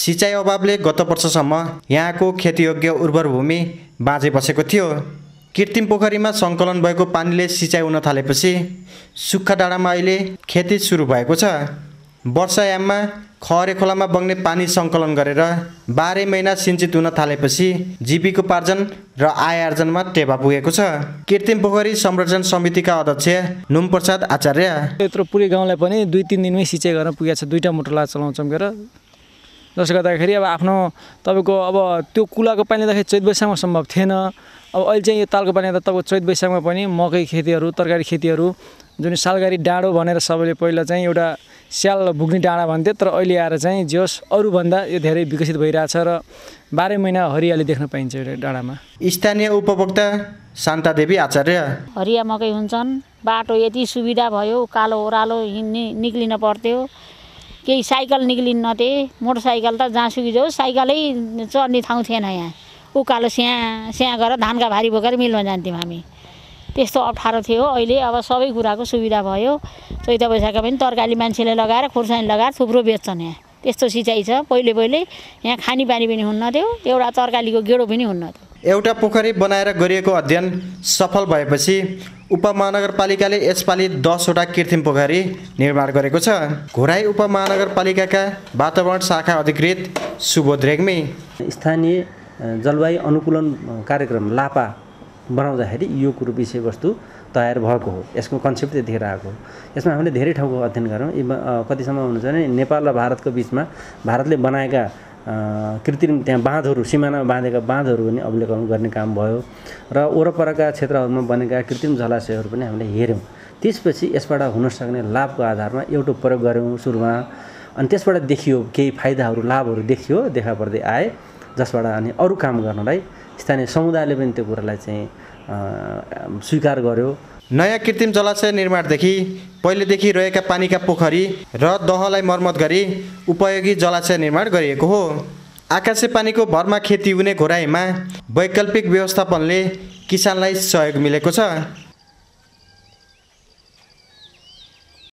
सिंचाइ अभावले गत वर्षसम्म यहाँको खेतीयोग्य उर्वर भूमि बाँझे बसेको थियो। कृत्रिम पोखरीमा सङ्कलन भएको पानीले सिंचाइ हुन थालेपछि सुक्खा डाँडामा अहिले खेती सुरु भएको छ। वर्षायाममा खहरे खोलामा बग्ने पानी सङ्कलन गरेर 12 महिना सिंचित हुन थालेपछि जीविकोपार्जन र आय आर्जनमा टेवा पुगेको छ। कृत्रिम पोखरी संरक्षण समितिका अध्यक्ष नुमप्रसाद आचार्य यत्रो पुरै गाउँलाई पनि 2-3 दिनमै सिंचाइ गर्न पुगेको छ। दुईटा मोटरला चलाउँछौँगेर जसले गर्दाखेरि अब आफ्नो तपाईको अब त्यो कुलाको पानी त चैत वैशाखमा सम्भव थिएन। अब अहिले चाहिँ यो तालको पानी त तपाईको चैत वैशाखमा पनि मकै खेतीहरू, तरकारी खेतीहरू जुन सालगाडी डाँडो भनेर सबैले पहिला चाहिँ एउटा स्याल भुग्ने डाँडा भन्थे, तर अहिले आएर चाहिँ जस अरु भन्दा यो धेरै विकसित भइरहेछ र 12 महिना हरियाली देख्न पाइन्छ यो डाँडामा। स्थानीय उपभोक्ता शान्तादेवी आचार्य हरिया मकै हुन्छन्। बाटो यति सुविधा भयो, कालो ओरालो हिँड्ने निक्लिन पर्थ्यो, केही साइकल निक्लिन्न थे, मोटरसाइकल त जहाँसुकी जाओ साइकलै चढ्ने ठाउँ थिएन। यहाँ उकालो स्याँ गरेर धानका भारी बोकेर मिलमा जान्थ्यौँ हामी, त्यस्तो अप्ठ्यारो थियो। अहिले अब सबै कुराको सुविधा भयो। चैत वैशाखमा पनि तरकारी मान्छेले लगाएर खुर्सानी लगाएर थुप्रो बेच्छन्। यहाँ त्यस्तो सिँचाइ छ। पहिले पहिले यहाँ खानेपानी पनि हुन्न थियो, एउटा तरकारीको गेडो पनि हुन्न थियो। एउटा पोखरी बनाएर गरिएको अध्ययन सफल भएपछि उपमहानगरपालिकाले यसपालि 10 वटा कृत्रिम पोखरी निर्माण गरेको छ। घोराई उपमहानगरपालिकाका वातावरण शाखा अधिकृत सुबोध रेग्मी स्थानीय जलवायु अनुकूलन कार्यक्रम लापा बनाउँदाखेरि यो कुरो विषयवस्तु तयार भएको हो। यसको कन्सेप्ट त्यतिखेर आएको हो। यसमा हामीले धेरै ठाउँको अध्ययन गरौँ। कतिसम्म हुन्छ भने नेपाल र भारतको बिचमा भारतले बनाएका कृत्रिम त्यहाँ बाँधहरू, सीमानामा बाँधेका बाँधहरू पनि अवलोकन गर्ने काम भयो र वरपरका क्षेत्रहरूमा बनेका कृत्रिम जलाशयहरू पनि हामीले हेऱ्यौँ। त्यसपछि यसबाट हुन सक्ने लाभको आधारमा एउटा प्रयोग गऱ्यौँ सुरुमा, अनि त्यसबाट देखियो केही फाइदाहरू, लाभहरू देखियो, देखा पर्दै आए, जसबाट अनि अरू काम गर्नलाई स्थानीय समुदायले पनि त्यो कुरालाई चाहिँ स्वीकार गर्यो। नयाँ कृत्रिम जलाशय निर्माणदेखि पहिलेदेखि रहेका पानीका पोखरी र दहलाई मर्मत गरी उपयोगी जलाशय निर्माण गरिएको हो। आकाशे पानीको भरमा खेती हुने घोराईमा वैकल्पिक व्यवस्थापनले किसानलाई सहयोग मिलेको छ।